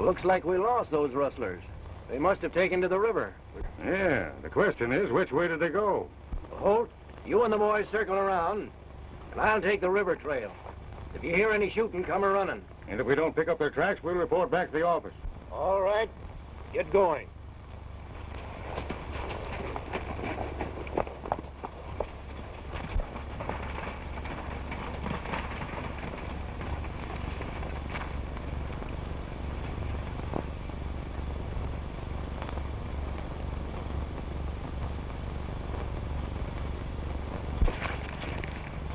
Looks like we lost those rustlers. They must have taken to the river. Yeah, the question is, which way did they go? Holt, you and the boys circle around, and I'll take the river trail. If you hear any shooting, come a-running. And if we don't pick up their tracks, we'll report back to the office. All right. Get going.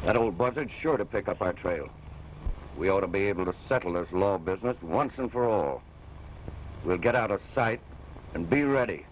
That old buzzard's sure to pick up our trail. We ought to be able to settle this law business once and for all. We'll get out of sight and be ready.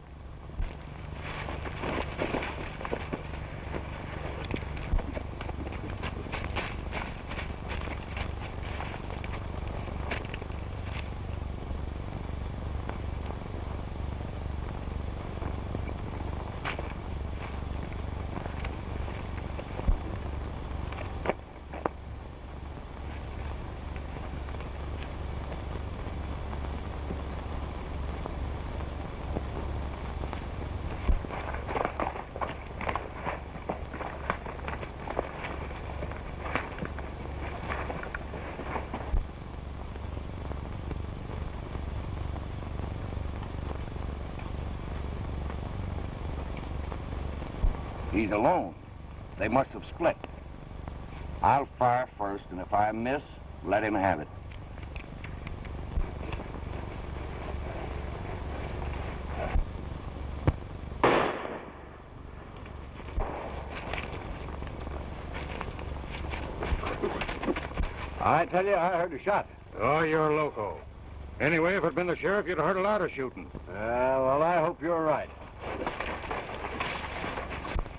He's alone. They must have split. I'll fire first, and if I miss, let him have it. I tell you, I heard a shot. Oh, you're loco. Anyway, if it'd been the sheriff, you'd have heard a lot of shooting. Well, I hope you're right.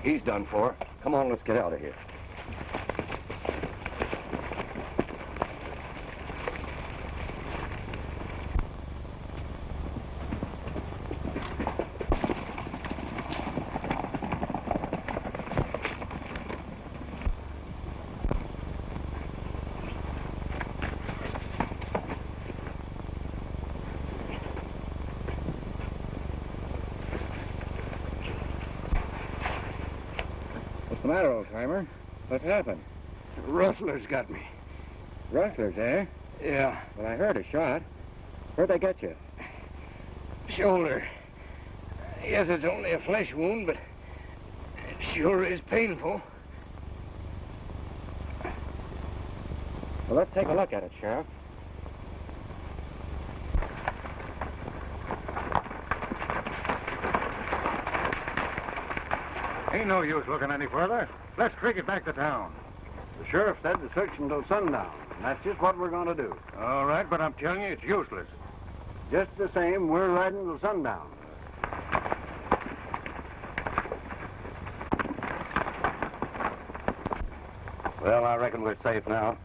He's done for. Come on, let's get out of here. What's the matter, old-timer? What's happened? Rustlers got me. Rustlers, eh? Yeah. Well, I heard a shot. Where'd they get you? Shoulder. Yes, it's only a flesh wound, but it sure is painful. Well, let's take a look at it, Sheriff. Ain't no use looking any further. Let's take it back to town. The sheriff said to search until sundown, and that's just what we're going to do. All right, but I'm telling you, it's useless. Just the same, we're riding until sundown. Well, I reckon we're safe now.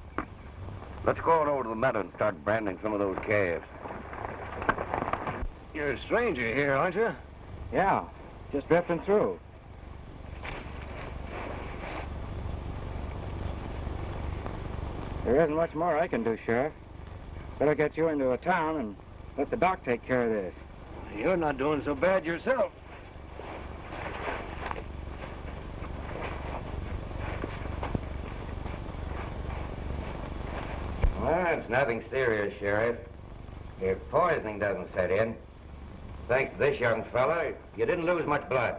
Let's go on over to the meadow and start branding some of those calves. You're a stranger here, aren't you? Yeah, just drifting through. There isn't much more I can do, Sheriff. Better get you into a town and let the doc take care of this. You're not doing so bad yourself. Well, it's nothing serious, Sheriff. Your poisoning doesn't set in. Thanks to this young fella, you didn't lose much blood.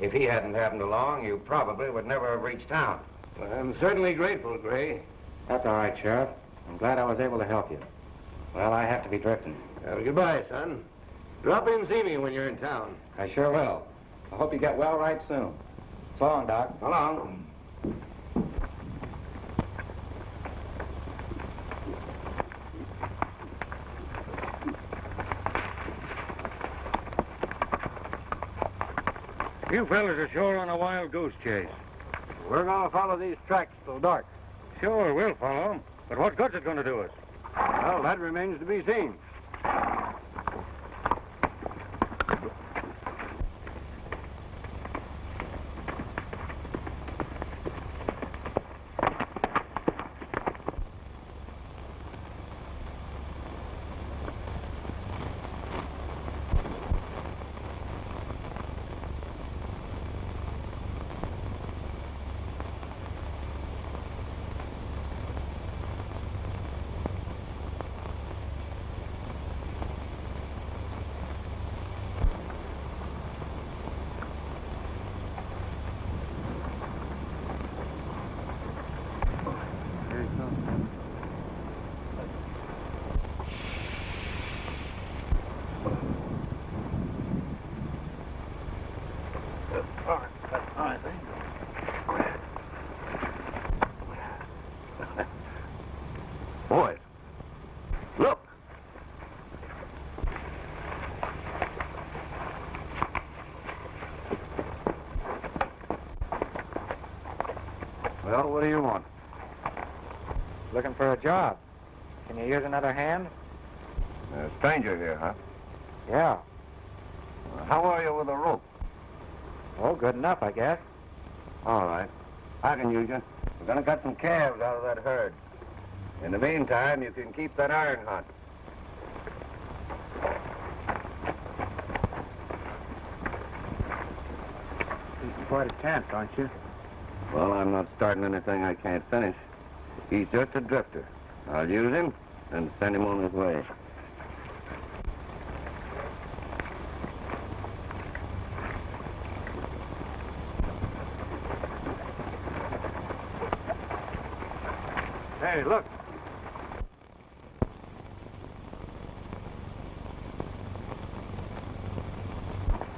If he hadn't happened along, you probably would never have reached town. Well, I'm certainly grateful, Gray. That's all right, Sheriff. I'm glad I was able to help you. Well, I have to be drifting. Well, goodbye, son. Drop in and see me when you're in town. I sure will. I hope you get well right soon. So long, Doc. So long. You fellas are sure on a wild goose chase. We're gonna follow these tracks till dark. Sure, we'll follow them. But what good's it going to do us? Well, that remains to be seen. Looking for a job. Can you use another hand? A stranger here, huh? Yeah. How are you with a rope? Oh, good enough, I guess. All right. I can use you. We're gonna cut some calves out of that herd. In the meantime, you can keep that iron hot. Eating quite a chance, aren't you? Well, I'm not starting anything I can't finish. He's just a drifter. I'll use him and send him on his way. Hey, look.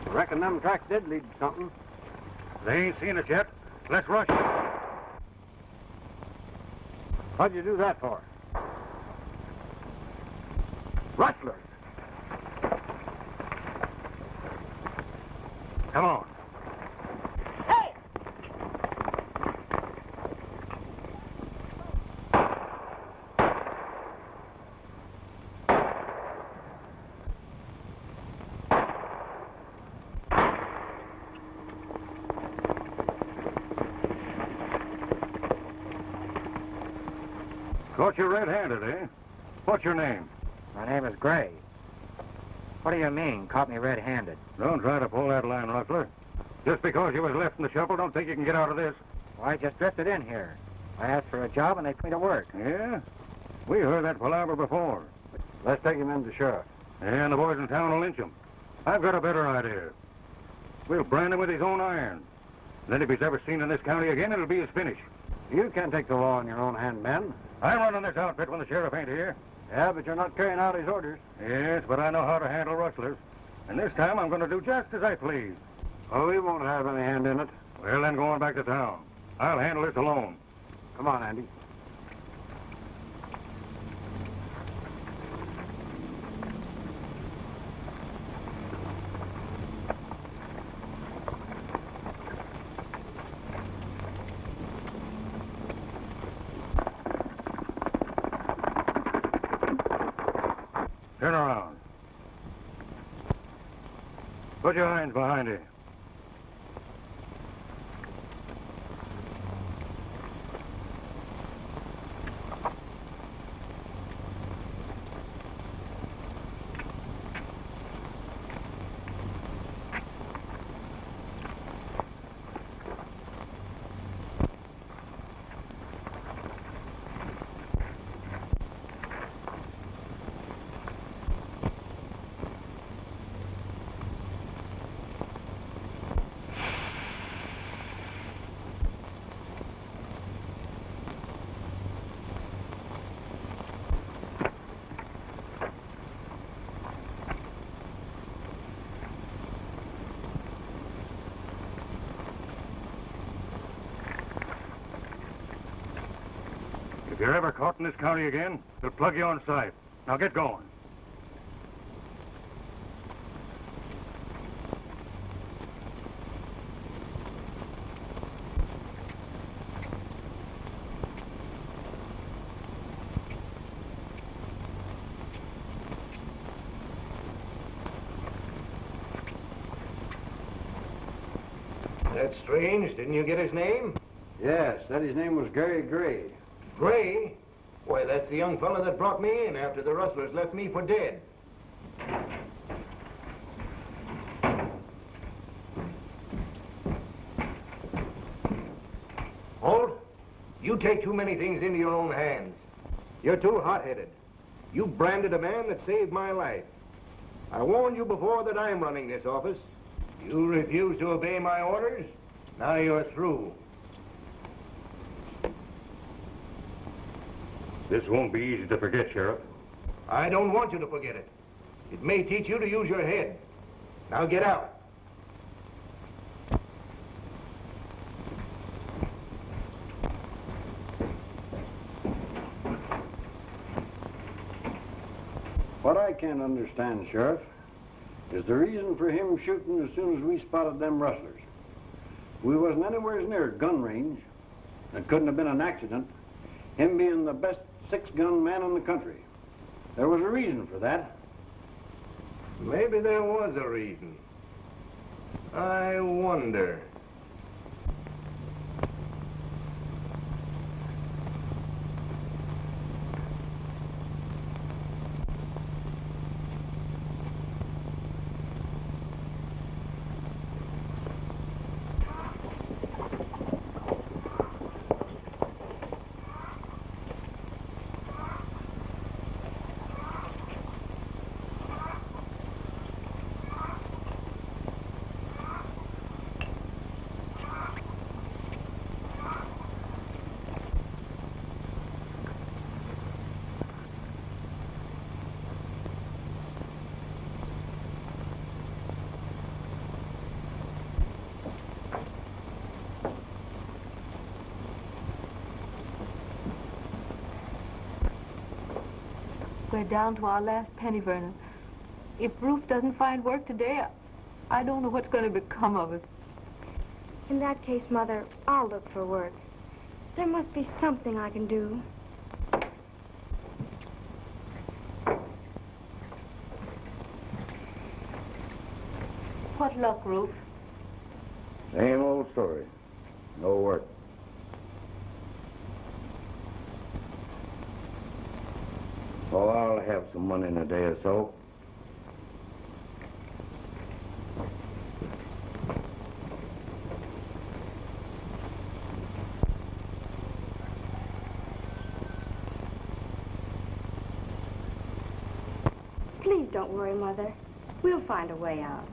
I reckon them tracks did lead to something. They ain't seen it yet. Let's rush. How'd you do that for? Rustlers! Come on. Hey! Caught you red-handed, eh? What's your name? My name is Gray. What do you mean, caught me red-handed? Don't try to pull that line, Ruffler. Just because you was left in the shovel, don't think you can get out of this. Well, I just drifted in here. I asked for a job, and they put me to work. Yeah? We heard that palaver before. Let's take him in to sheriff. Yeah, and the boys in town will lynch him. I've got a better idea. We'll brand him with his own iron. Then if he's ever seen in this county again, it'll be his finish. You can't take the law in your own hand, men. I'm running this outfit when the sheriff ain't here. Yeah, but you're not carrying out his orders. Yes, but I know how to handle rustlers. And this time I'm going to do just as I please. Oh, we won't have any hand in it. Well, then go on back to town. I'll handle this alone. Come on, Andy. Turn around. Put your hands behind you. If you're ever caught in this county again, they'll plug you on sight. Now get going. That's strange. Didn't you get his name? Yes, that his name was Gary Gray. Gray? Why, that's the young fella that brought me in after the rustlers left me for dead. Holt, you take too many things into your own hands. You're too hot-headed. You branded a man that saved my life. I warned you before that I'm running this office. You refused to obey my orders. Now you're through. This won't be easy to forget, Sheriff. I don't want you to forget it. It may teach you to use your head. Now get out. What I can't understand, Sheriff, is the reason for him shooting as soon as we spotted them rustlers. We wasn't anywhere near gun range. It couldn't have been an accident. Him being the best six-gun man in the country. There was a reason for that. Maybe there was a reason. I wonder. We're down to our last penny, Vernon. If Ruth doesn't find work today, I don't know what's going to become of us. In that case, Mother, I'll look for work. There must be something I can do. What luck, Ruth? Same old story. No work. Oh, I'll have some money in a day or so. Please don't worry, Mother. We'll find a way out.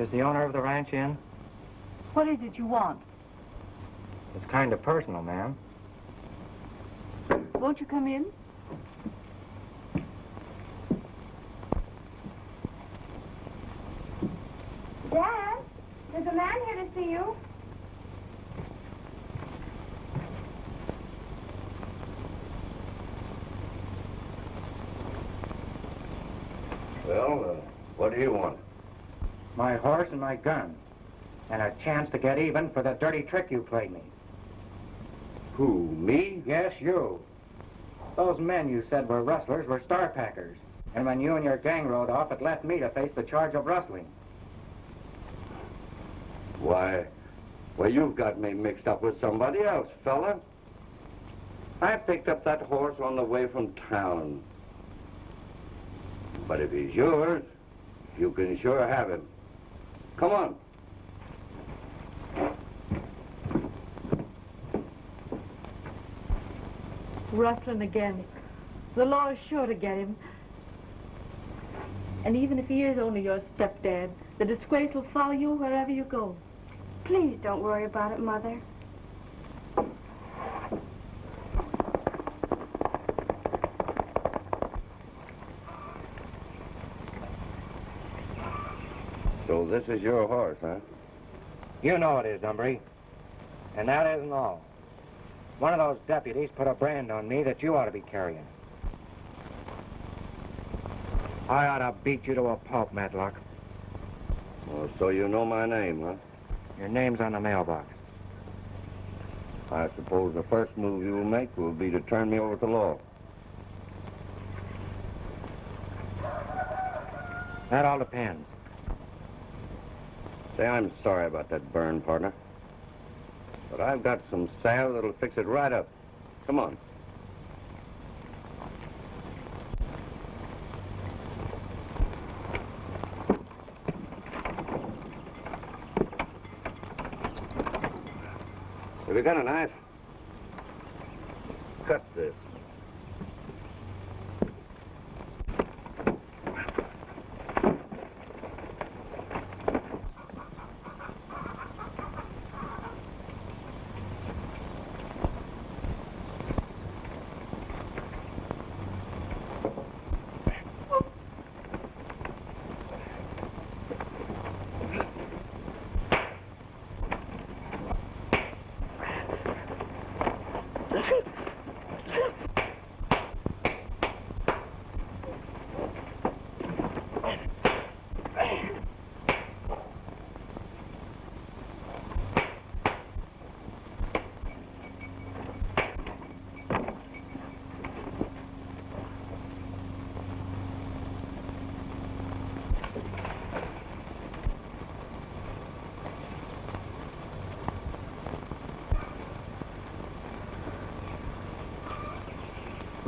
Is the owner of the ranch in? What is it you want? It's kind of personal, ma'am. Won't you come in? Dad, there's a man here to see you. Well, what do you want? My horse and my gun, and a chance to get even for the dirty trick you played me. Who, me? Yes, you. Those men you said were rustlers were star packers, and when you and your gang rode off, it left me to face the charge of rustling. Why, well, you've got me mixed up with somebody else, fella. I picked up that horse on the way from town. But if he's yours, you can sure have him. Come on. Rustling again. The law is sure to get him. And even if he is only your stepdad, the disgrace will follow you wherever you go. Please don't worry about it, Mother. So this is your horse, huh? You know it is, Umbry. And that isn't all. One of those deputies put a brand on me that you ought to be carrying. I ought to beat you to a pulp, Matlock. Well, so you know my name, huh? Your name's on the mailbox. I suppose the first move you'll make will be to turn me over to the law. That all depends. Say, I'm sorry about that burn, partner. But I've got some salve that'll fix it right up. Come on. Have you got a knife? Cut this.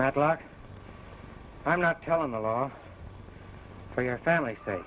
Matlock, I'm not telling the law for your family's sake.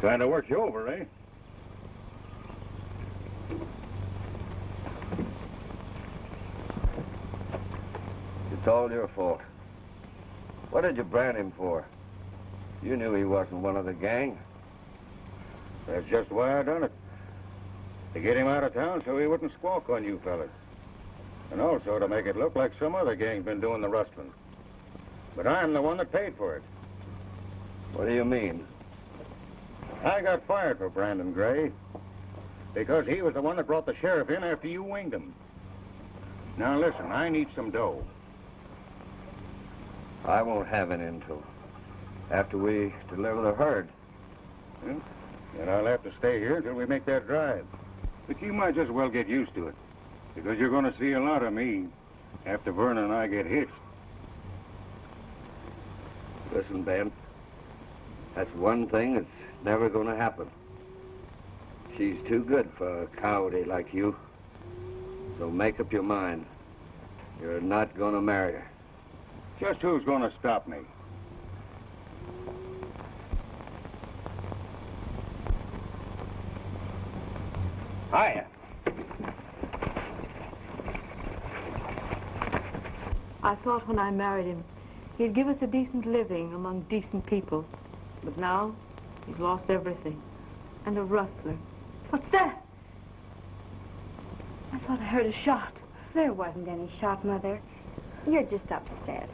Trying to work you over, eh? It's all your fault. What did you brand him for? You knew he wasn't one of the gang. That's just why I done it. To get him out of town so he wouldn't squawk on you fellas. And also to make it look like some other gang's been doing the rustling. But I'm the one that paid for it. What do you mean? I got fired for Brandon Gray because he was the one that brought the sheriff in after you winged him. Now listen, I need some dough. I won't have it until after we deliver the herd. Hmm? And I'll have to stay here until we make that drive. But you might as well get used to it because you're going to see a lot of me after Vernon and I get hitched. Listen, Ben, that's one thing that's never gonna happen. She's too good for a coyote like you. So make up your mind. You're not gonna marry her. Just who's gonna stop me? Hiya. I thought when I married him, he'd give us a decent living among decent people. But now, he's lost everything. And a rustler. What's that? I thought I heard a shot. There wasn't any shot, Mother. You're just upset.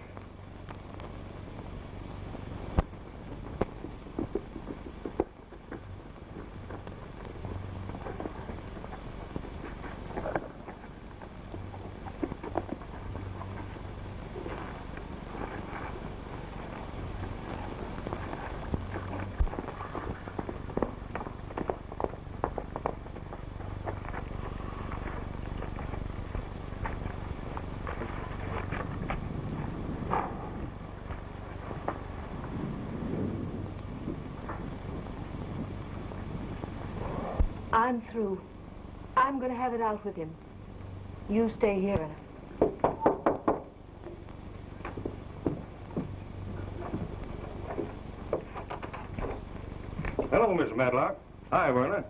I'm through. I'm going to have it out with him. You stay here. Hello, Miss Matlock. Hi, Verna.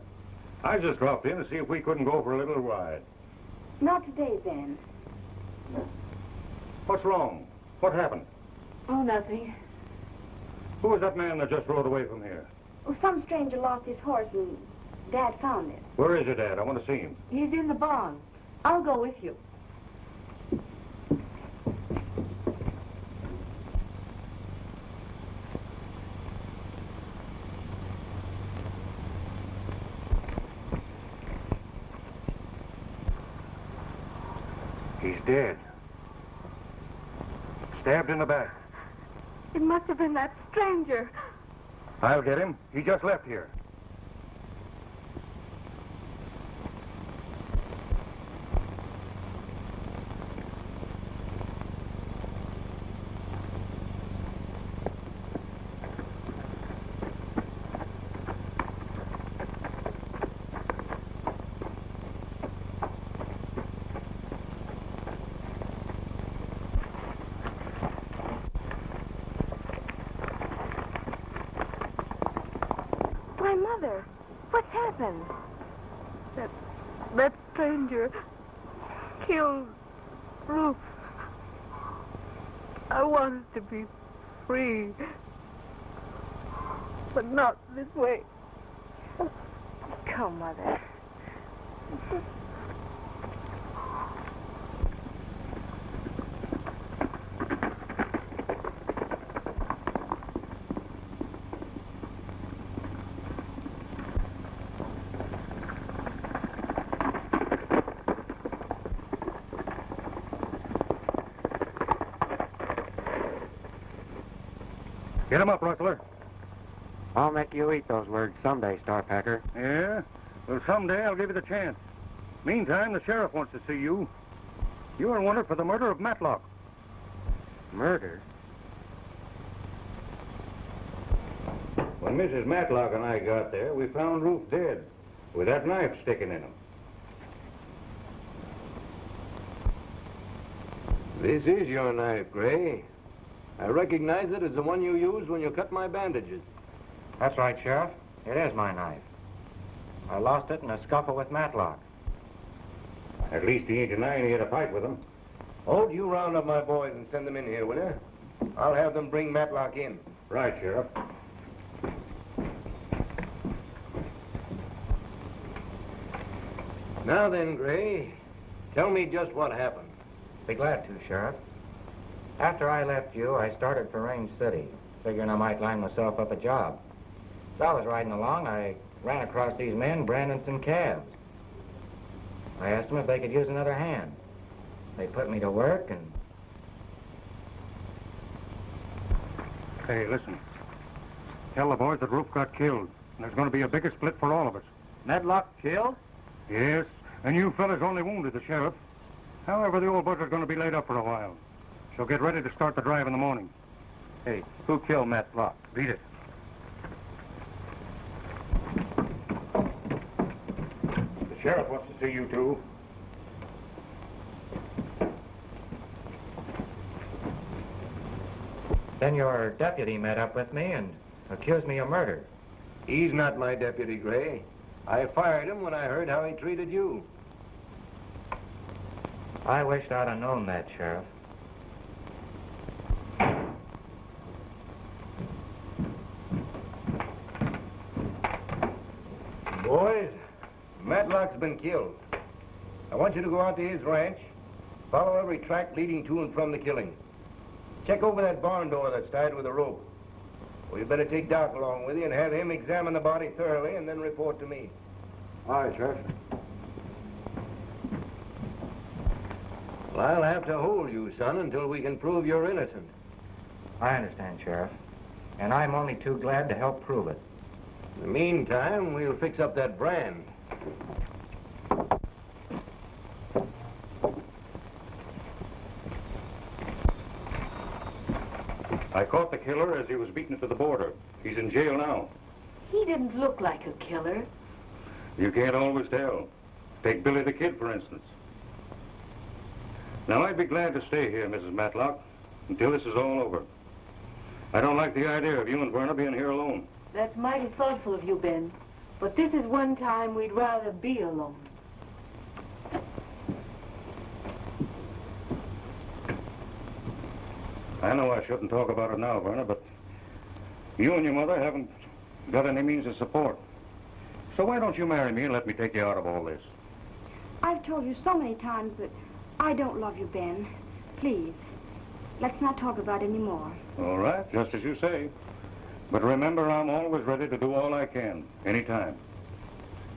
I just dropped in to see if we couldn't go for a little ride. Not today, Ben. What's wrong? What happened? Oh, nothing. Who was that man that just rode away from here? Oh, some stranger lost his horse and Dad found it. Where is your dad? I want to see him. He's in the barn. I'll go with you. He's dead. Stabbed in the back. It must have been that stranger. I'll get him. He just left here. That stranger killed Ruth. I wanted to be free, but not this way. Come, Mother. Get him up, Rustler. I'll make you eat those words someday, Starpacker. Yeah? Well, someday I'll give you the chance. Meantime, the sheriff wants to see you. You are wanted for the murder of Matlock. Murder? When Mrs. Matlock and I got there, we found Ruth dead, with that knife sticking in him. This is your knife, Gray. I recognize it as the one you used when you cut my bandages. That's right, Sheriff. It is my knife. I lost it in a scuffle with Matlock. At least he ain't denying he had a fight with him. Oh, you round up my boys and send them in here, will you? I'll have them bring Matlock in. Right, Sheriff. Now then, Gray, tell me just what happened. Be glad to, Sheriff. After I left you, I started for Range City, figuring I might line myself up a job. As I was riding along, I ran across these men branding some calves. I asked them if they could use another hand. They put me to work and... Hey, listen. Tell the boys that Ruth got killed, and there's going to be a bigger split for all of us. Matlock killed? Yes, and you fellas only wounded the sheriff. However, the old butler's going to be laid up for a while. So get ready to start the drive in the morning. Hey, who killed Matlock? Beat it. The sheriff wants to see you two. Then your deputy met up with me and accused me of murder. He's not my deputy, Gray. I fired him when I heard how he treated you. I wished I'd have known that, Sheriff. Boys, Matlock's been killed. I want you to go out to his ranch, follow every track leading to and from the killing. Check over that barn door that's tied with a rope. Well, you better take Doc along with you and have him examine the body thoroughly and then report to me. All right, Sheriff. Well, I'll have to hold you, son, until we can prove you're innocent. I understand, Sheriff. And I'm only too glad to help prove it. In the meantime, we'll fix up that brand. I caught the killer as he was beaten to the border. He's in jail now. He didn't look like a killer. You can't always tell. Take Billy the Kid, for instance. Now, I'd be glad to stay here, Mrs. Matlock, until this is all over. I don't like the idea of you and Verna being here alone. That's mighty thoughtful of you, Ben. But this is one time we'd rather be alone. I know I shouldn't talk about it now, Verna, but you and your mother haven't got any means of support. So why don't you marry me and let me take you out of all this? I've told you so many times that I don't love you, Ben. Please, let's not talk about it anymore. All right, just as you say. But remember, I'm always ready to do all I can, anytime.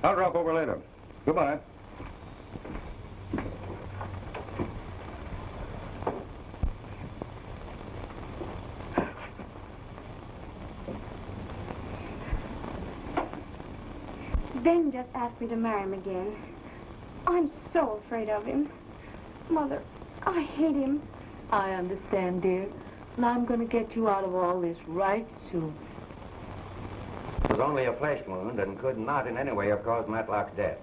I'll drop over later. Goodbye. Ben just asked me to marry him again. I'm so afraid of him. Mother, I hate him. I understand, dear. And I'm going to get you out of all this right soon. It was only a flesh wound and could not in any way have caused Matlock's death.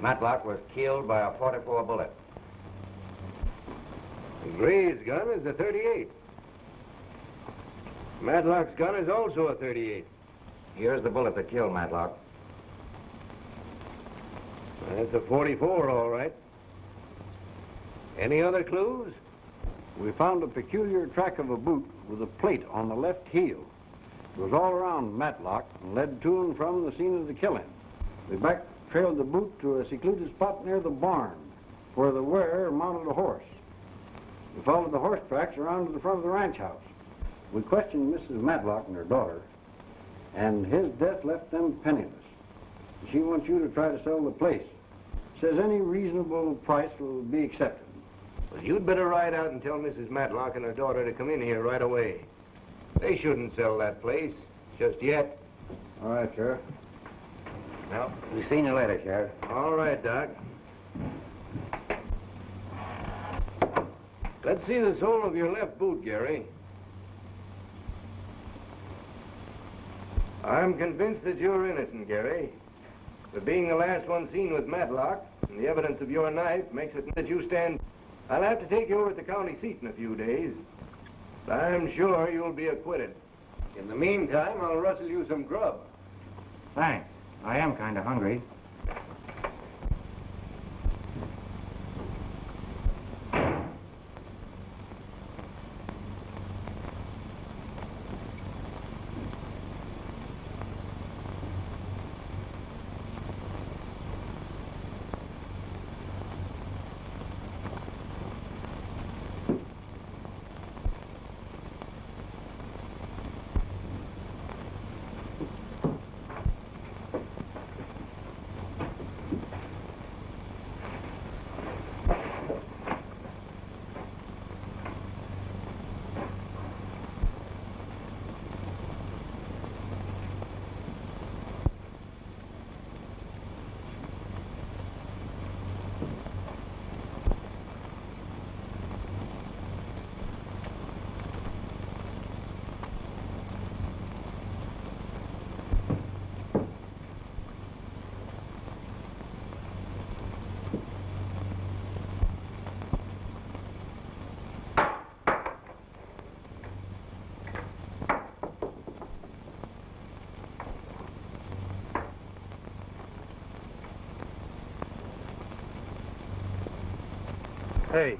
Matlock was killed by a 44 bullet. Gray's gun is a 38. Matlock's gun is also a 38. Here's the bullet that killed Matlock. That's a 44, all right. Any other clues? We found a peculiar track of a boot with a plate on the left heel. It was all around Matlock and led to and from the scene of the killing. We back-trailed the boot to a secluded spot near the barn, where the wearer mounted a horse. We followed the horse tracks around to the front of the ranch house. We questioned Mrs. Matlock and her daughter, and his death left them penniless. She wants you to try to sell the place. Says any reasonable price will be accepted. Well, you'd better ride out and tell Mrs. Matlock and her daughter to come in here right away. They shouldn't sell that place just yet. All right, Sheriff. Well, we'll see you later, Sheriff. All right, Doc. Let's see the sole of your left boot, Gary. I'm convinced that you're innocent, Gary. But being the last one seen with Matlock, and the evidence of your knife makes it that you stand... I'll have to take you over at the county seat in a few days. But I'm sure you'll be acquitted. In the meantime, I'll rustle you some grub. Thanks. I am kind of hungry. Hey,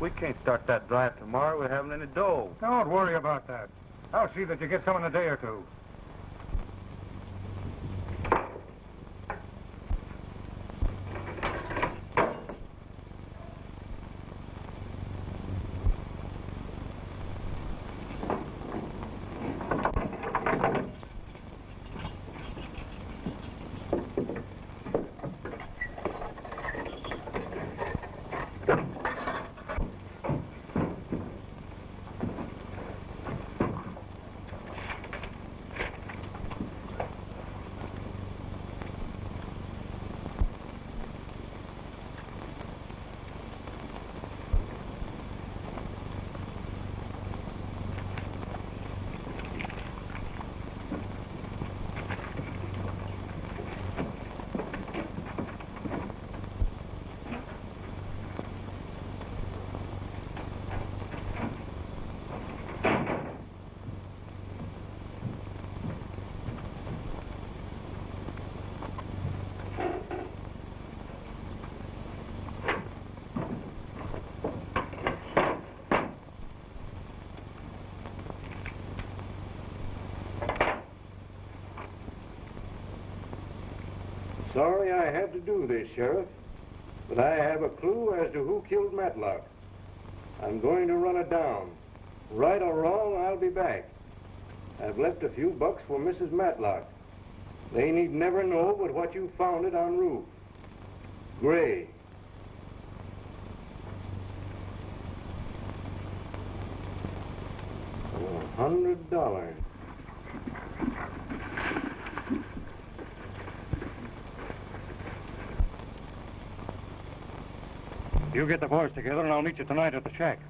we can't start that drive tomorrow. We haven't any dough. Don't worry about that. I'll see that you get some in a day or two. Sorry I had to do this, Sheriff, but I have a clue as to who killed Matlock. I'm going to run it down. Right or wrong, I'll be back. I've left a few bucks for Mrs. Matlock. They need never know but what you found it on roof. Gray. $100. You get the boys together, and I'll meet you tonight at the shack.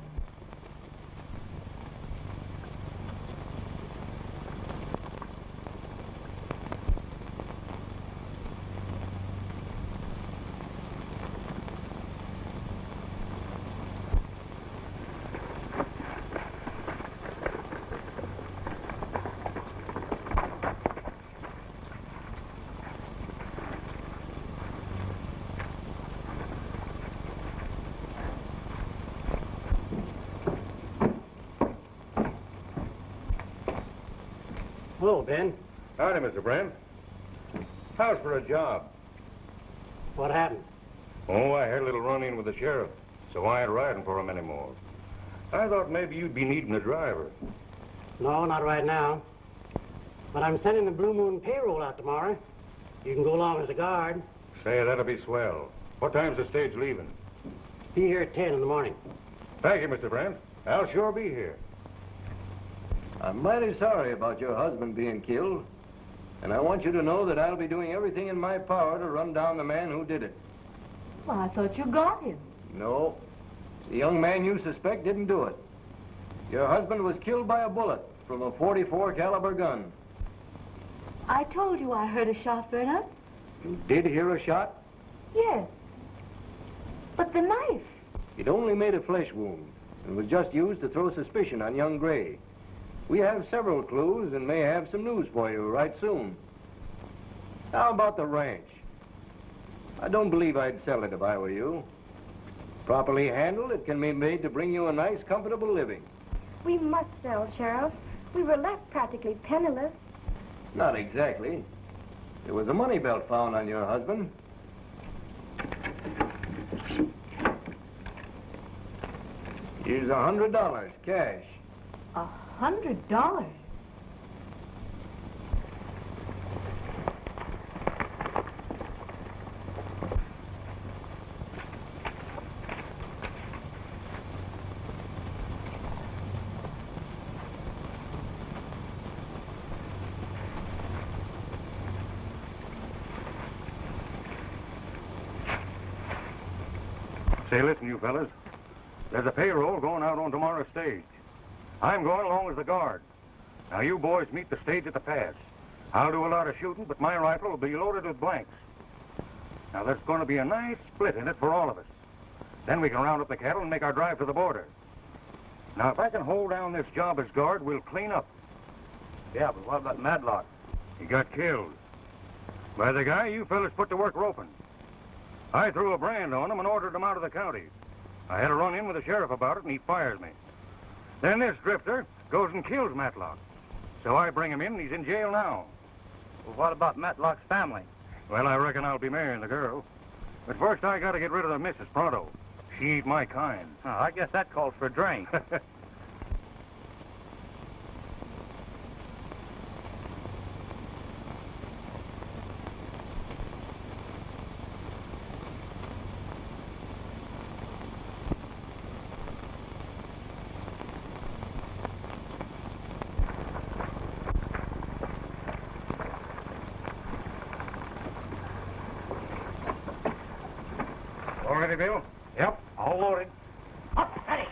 Hello, Ben. Howdy, Mr. Brand. How's for a job? What happened? Oh, I had a little run-in with the sheriff, so I ain't riding for him anymore. I thought maybe you'd be needing a driver. No, not right now. But I'm sending the Blue Moon payroll out tomorrow. You can go along as a guard. Say, that'll be swell. What time's the stage leaving? Be here at 10 in the morning. Thank you, Mr. Brand. I'll sure be here. I'm mighty sorry about your husband being killed, and I want you to know that I'll be doing everything in my power to run down the man who did it. Well, I thought you got him. No. The young man you suspect didn't do it. Your husband was killed by a bullet from a .44 caliber gun. I told you I heard a shot, Bernard. You did hear a shot? Yes. But the knife. It only made a flesh wound and was just used to throw suspicion on young Gray. We have several clues and may have some news for you right soon. How about the ranch? I don't believe I'd sell it if I were you. Properly handled, it can be made to bring you a nice, comfortable living. We must sell, Sheriff. We were left practically penniless. Not exactly. There was a money belt found on your husband. Here's $100, cash. $100? Say, listen, you fellas. There's a payroll going out on tomorrow's stage. I'm going along as the guard. Now, you boys meet the stage at the pass. I'll do a lot of shooting, but my rifle will be loaded with blanks. Now, there's going to be a nice split in it for all of us. Then we can round up the cattle and make our drive to the border. Now, if I can hold down this job as guard, we'll clean up. Yeah, but what about Madlock? He got killed by the guy you fellas put to work roping. I threw a brand on him and ordered him out of the county. I had a run-in with the sheriff about it, and he fires me. Then this drifter goes and kills Matlock. So I bring him in, and he's in jail now. Well, what about Matlock's family? Well, I reckon I'll be marrying the girl. But first, I gotta get rid of the missus pronto. She ain't my kind. Oh, I guess that calls for a drink. Bill? Yep, all loaded. Up, ready.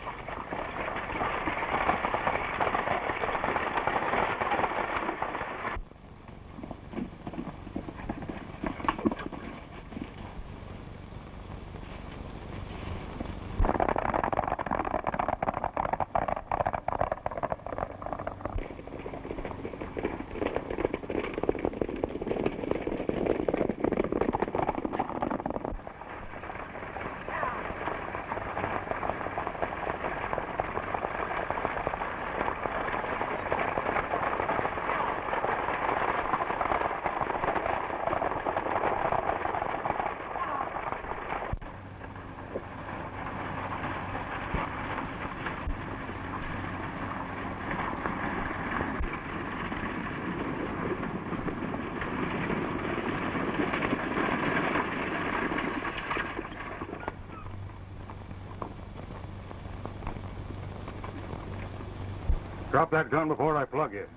Drop that gun before I plug you.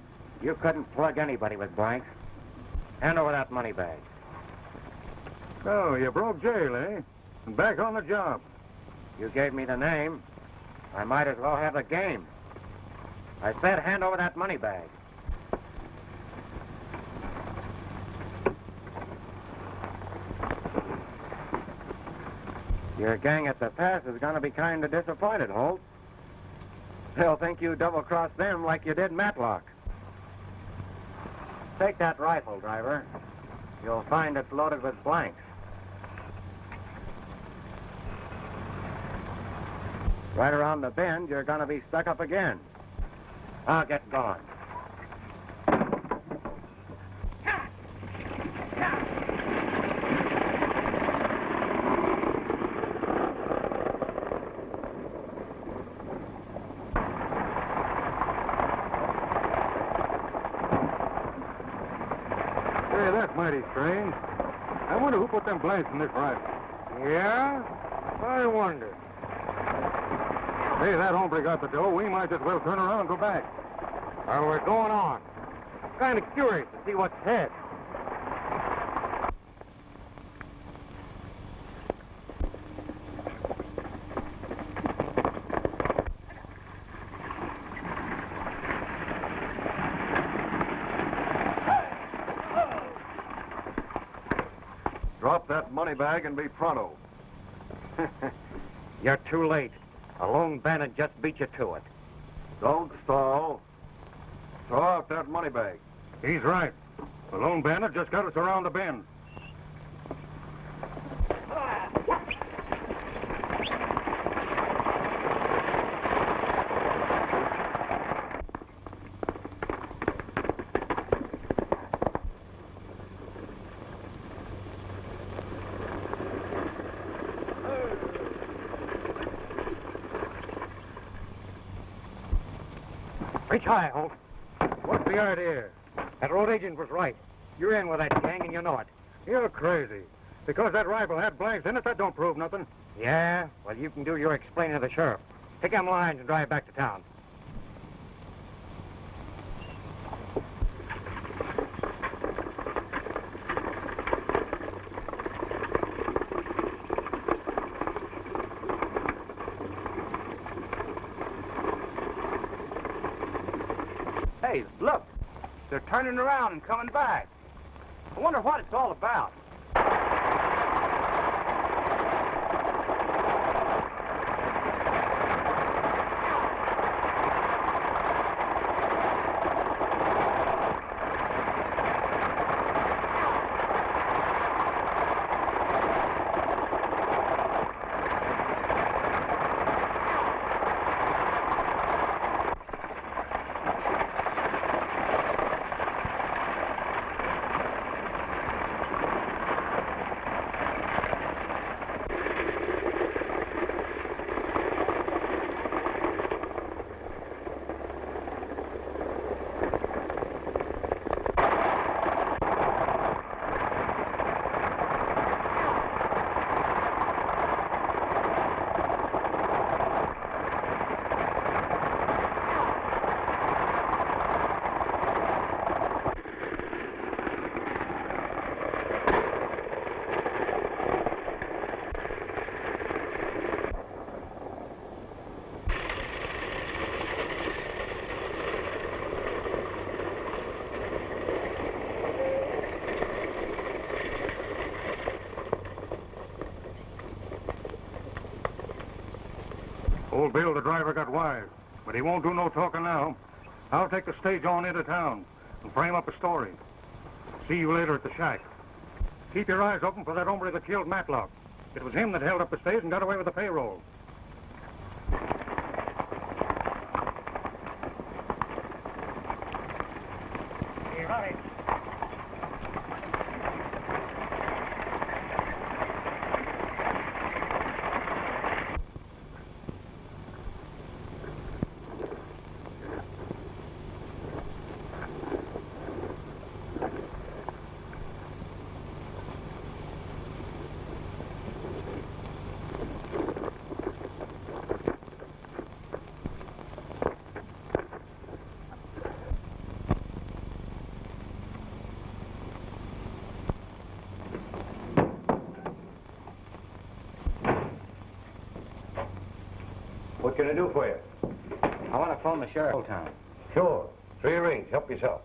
You couldn't plug anybody with blanks. Hand over that money bag. Oh, you broke jail, eh? And back on the job. You gave me the name. I might as well have the game. I said hand over that money bag. Your gang at the pass is going to be kind of disappointed, Holt. They'll think you double-crossed them like you did Matlock. Take that rifle, driver. You'll find it's loaded with blanks. Right around the bend, you're going to be stuck up again. I'll get going. Strange. I wonder who put them blanks in this rifle. Yeah? I wonder. Hey, that hombre got the dough. We might as well turn around and go back. Well, we're going on. I'm kind of curious to see what's ahead. Drop that money bag and be pronto. You're too late. A lone bandit just beat you to it. Don't stall. Throw out that money bag. He's right. The lone bandit just got us around the bend. Reach high, Holt. What's the idea? That road agent was right. You're in with that gang and you know it. You're crazy. Because that rifle had blanks in it, that don't prove nothing. Yeah? Well, you can do your explaining to the sheriff. Pick them lines and drive back to town. Hey, look. They're turning around and coming back. I wonder what it's all about. Old Bill, the driver, got wise, but he won't do no talking now. I'll take the stage on into town and frame up a story. See you later at the shack. Keep your eyes open for that hombre that killed Matlock. It was him that held up the stage and got away with the payroll. What can I do for you? I want to phone the sheriff's town. Sure. Three rings. Help yourself.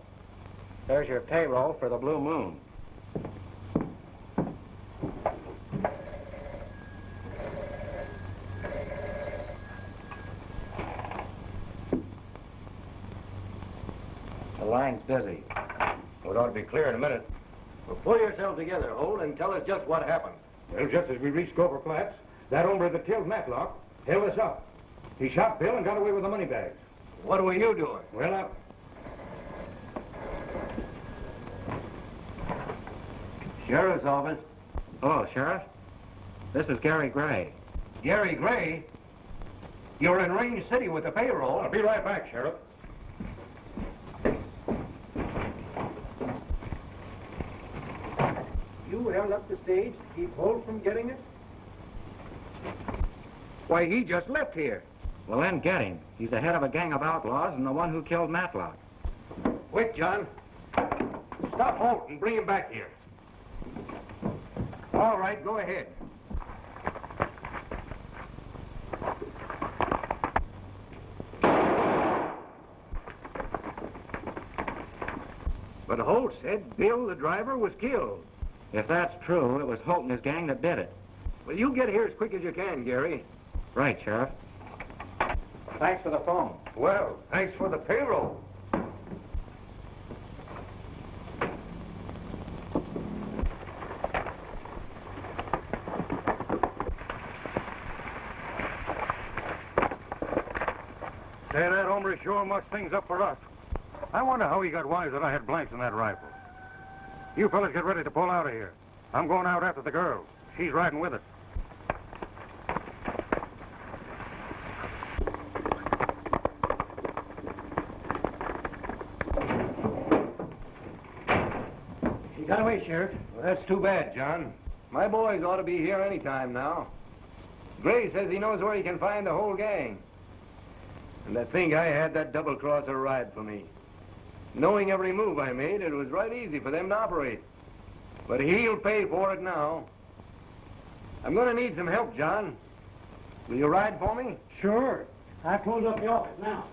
There's your payroll for the Blue Moon. The line's busy. Well, it ought to be clear in a minute. Well, pull yourselves together, Holt, and tell us just what happened. Well, just as we reached Cobra Flats, that hombre that killed Matlock held us up. He shot Bill and got away with the money bags. What were you doing? Well, Sheriff's office. Oh, Sheriff? This is Gary Gray. Gary Gray? You're in Range City with the payroll. I'll be right back, Sheriff. You held up the stage to keep Holt from getting it? Why, he just left here. Well, then get him. He's the head of a gang of outlaws and the one who killed Matlock. Quick, John. Stop Holt and bring him back here. All right, go ahead. But Holt said Bill, the driver, was killed. If that's true, it was Holt and his gang that did it. Well, you get here as quick as you can, Gary. Right, Sheriff. Thanks for the phone. Well, thanks for the payroll. Say, that hombre sure mucks things up for us. I wonder how he got wise that I had blanks in that rifle. You fellas get ready to pull out of here. I'm going out after the girl. She's riding with us. She got away, Sheriff. Well, that's too bad, John. My boys ought to be here any time now. Gray says he knows where he can find the whole gang. And that thing I had, that double-crosser ride for me. Knowing every move I made, it was right easy for them to operate. But he'll pay for it now. I'm going to need some help, John. Will you ride for me? Sure. I've closed up the office now.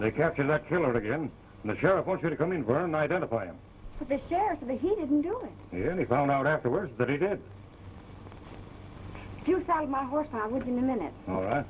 They captured that killer again, and the sheriff wants you to come in for him and identify him. But the sheriff said that he didn't do it. Yeah, and he found out afterwards that he did. If you saddle my horse, I'll be with you in a minute. All right.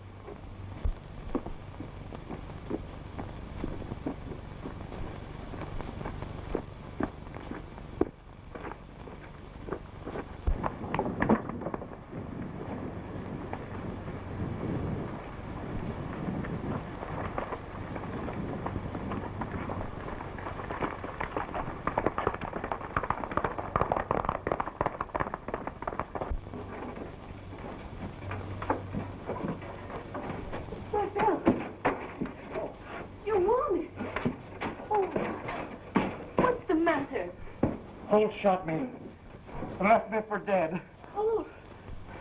Holt shot me and left me for dead. Holt?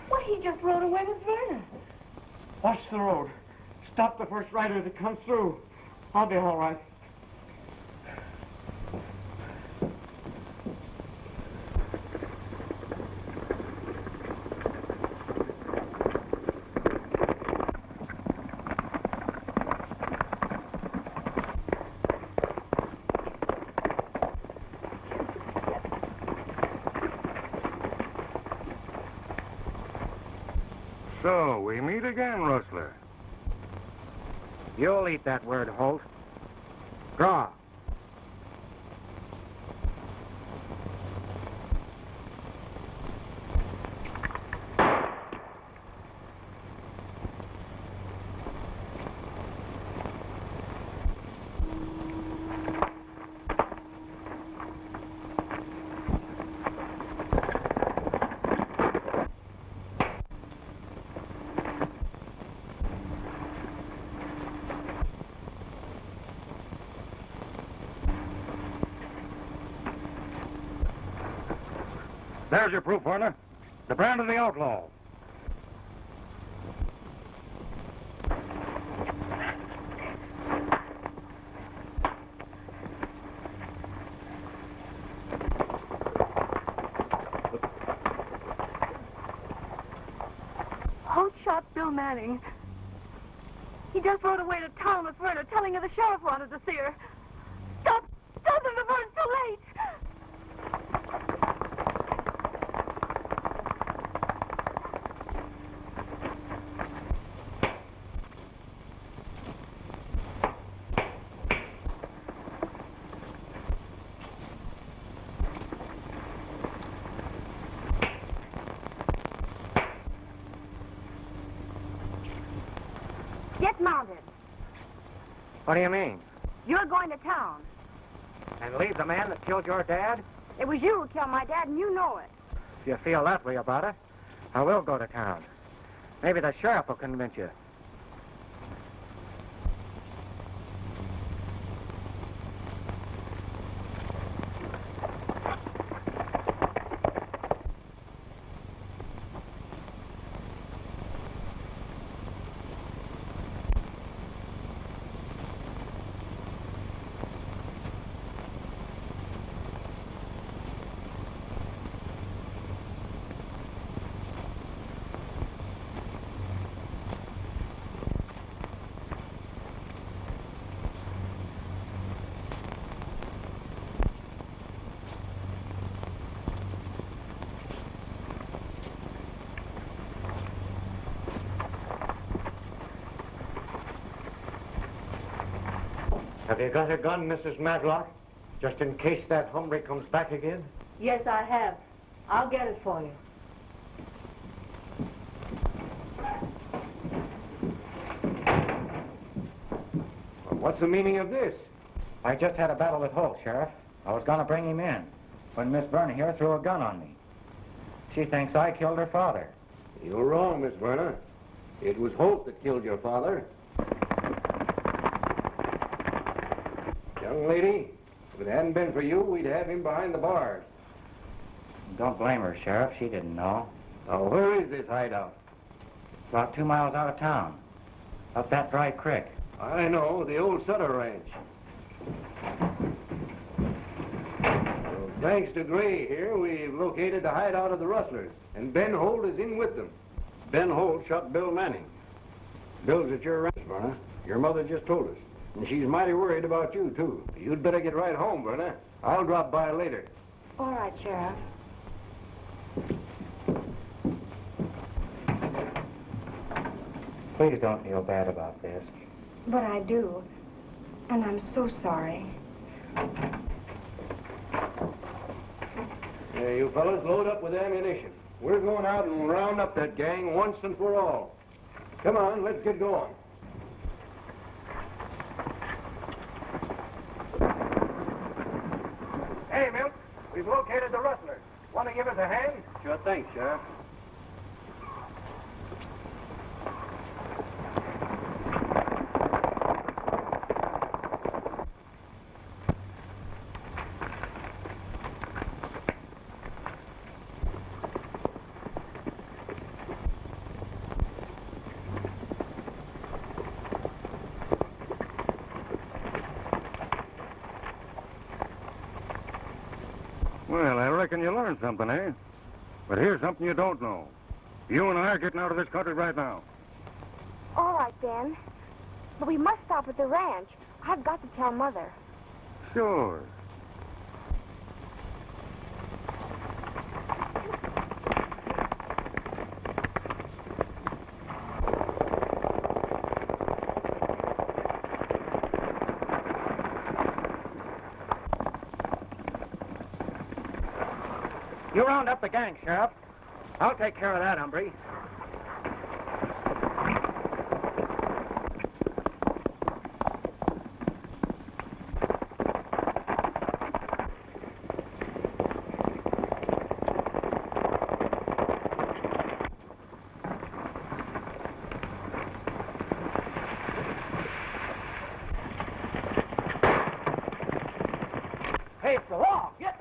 Why, he just rode away with Verna. Watch the road. Stop the first rider that comes through. I'll be all right. So, we meet again, Rustler. You'll eat that word, Holt. Draw. There's your proof, Werner. The brand of the outlaw. Holt shot Bill Manning. He just rode away to town with Werner, telling her the sheriff wanted to see her. Stop him before it's too late. Get mounted. What do you mean? You're going to town. And leave the man that killed your dad? It was you who killed my dad, and you know it. If you feel that way about it, I will go to town. Maybe the sheriff will convince you. Have you got a gun, Mrs. Matlock? Just in case that hombre comes back again? Yes, I have. I'll get it for you. Well, what's the meaning of this? I just had a battle with Holt, Sheriff. I was going to bring him in when Miss Verner here threw a gun on me. She thinks I killed her father. You're wrong, Miss Verner. It was Holt that killed your father. Young lady, if it hadn't been for you, we'd have him behind the bars. Don't blame her, Sheriff. She didn't know. Oh, where is this hideout? About 2 miles out of town, up that dry creek. I know, the old Sutter Ranch. Well, thanks to Gray here, we've located the hideout of the rustlers, and Ben Holt is in with them. Ben Holt shot Bill Manning. Bill's at your ranch, Verna. Your mother just told us, and she's mighty worried about you, too. You'd better get right home, Verna. I'll drop by later. All right, Sheriff. Please don't feel bad about this. But I do, and I'm so sorry. Yeah, you fellas, load up with ammunition. We're going out and round up that gang once and for all. Come on, let's get going. Hey, Milt, we've located the rustlers. Want to give us a hand? Sure thing, Sheriff. Well, I reckon you learned something, eh? But here's something you don't know. You and I are getting out of this country right now. All right, Ben. But we must stop at the ranch. I've got to tell Mother. Sure. You round up the gang, Sheriff. I'll take care of that, hombre. Hey, it's the law. Get...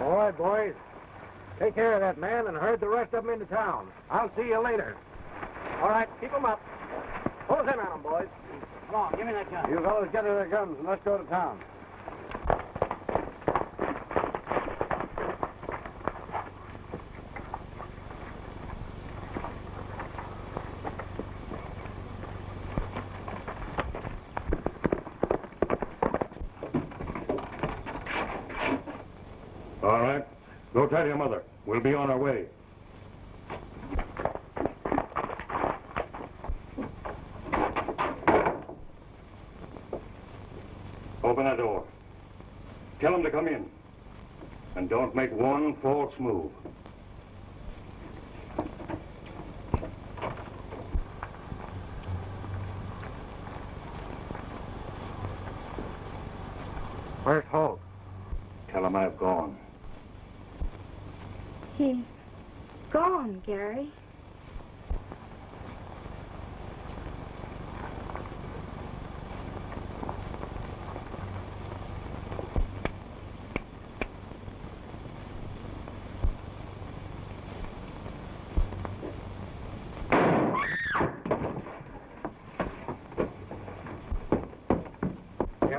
All right, boys. Take care of that man and herd the rest of them into town. I'll see you later. All right, keep them up. Close in on them, boys. Come on, give me that gun. You fellas gather their guns and let's go to town. All right. Go tell your mother. We'll be on our way. Open that door. Tell them to come in. And don't make one false move. Where's Holt? Tell him I've gone. He's gone, Gary.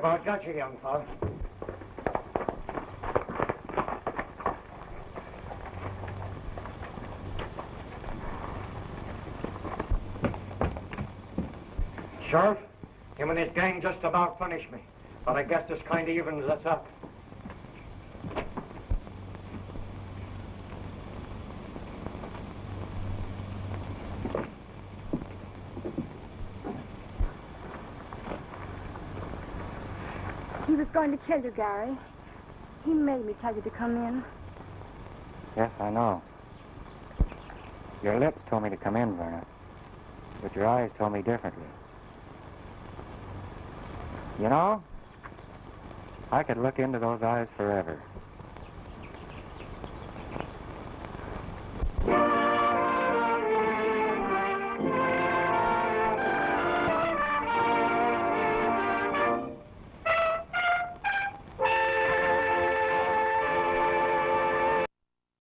about got you, young fella. Sheriff, him and his gang just about finished me, but I guess this kind of evens us up. He was going to kill you, Gary. He made me tell you to come in. Yes, I know. Your lips told me to come in, Verna, but your eyes told me differently. You know, I could look into those eyes forever.